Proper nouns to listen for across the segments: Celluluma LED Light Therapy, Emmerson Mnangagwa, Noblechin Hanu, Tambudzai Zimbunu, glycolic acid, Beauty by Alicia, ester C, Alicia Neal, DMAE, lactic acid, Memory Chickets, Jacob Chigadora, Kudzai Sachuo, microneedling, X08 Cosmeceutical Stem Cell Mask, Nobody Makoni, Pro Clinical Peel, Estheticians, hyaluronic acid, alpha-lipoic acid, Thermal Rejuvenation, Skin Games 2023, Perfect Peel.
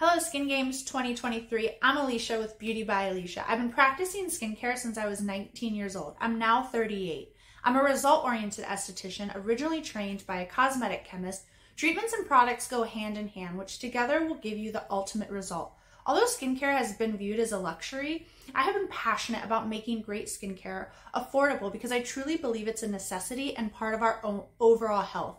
Hello Skin Games 2023, I'm Alicia with Beauty by Alicia. I've been practicing skincare since I was 19 years old. I'm now 38. I'm a result-oriented esthetician originally trained by a cosmetic chemist. Treatments and products go hand in hand, which together will give you the ultimate result. Although skincare has been viewed as a luxury, I have been passionate about making great skincare affordable because I truly believe it's a necessity and part of our own overall health.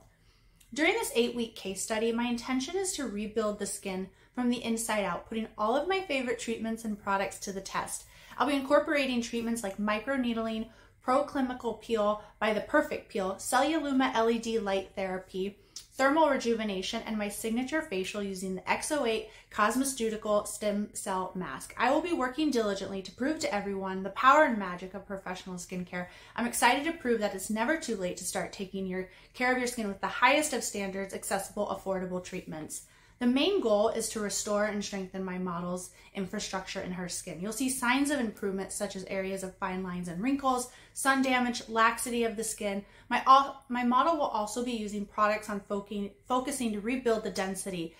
During this 8-week case study, my intention is to rebuild the skin from the inside out, putting all of my favorite treatments and products to the test. I'll be incorporating treatments like microneedling, Pro Clinical Peel by the Perfect Peel, Celluluma LED Light Therapy, Thermal Rejuvenation, and my signature facial using the X08 Cosmeceutical Stem Cell Mask. I will be working diligently to prove to everyone the power and magic of professional skincare. I'm excited to prove that it's never too late to start taking care of your skin with the highest of standards, accessible, affordable treatments. The main goal is to restore and strengthen my model's infrastructure in her skin. You'll see signs of improvement such as areas of fine lines and wrinkles, sun damage, laxity of the skin. My model will also be using products on focusing to rebuild the density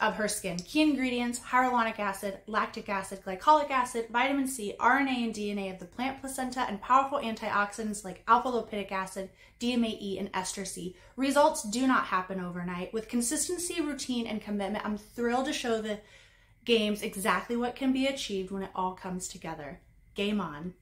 of her skin. Key ingredients: hyaluronic acid, lactic acid, glycolic acid, vitamin C, RNA and DNA of the plant placenta, and powerful antioxidants like alpha-lipoic acid, DMAE, and ester C. Results do not happen overnight. With consistency, routine, and commitment, I'm thrilled to show the games exactly what can be achieved when it all comes together. Game on.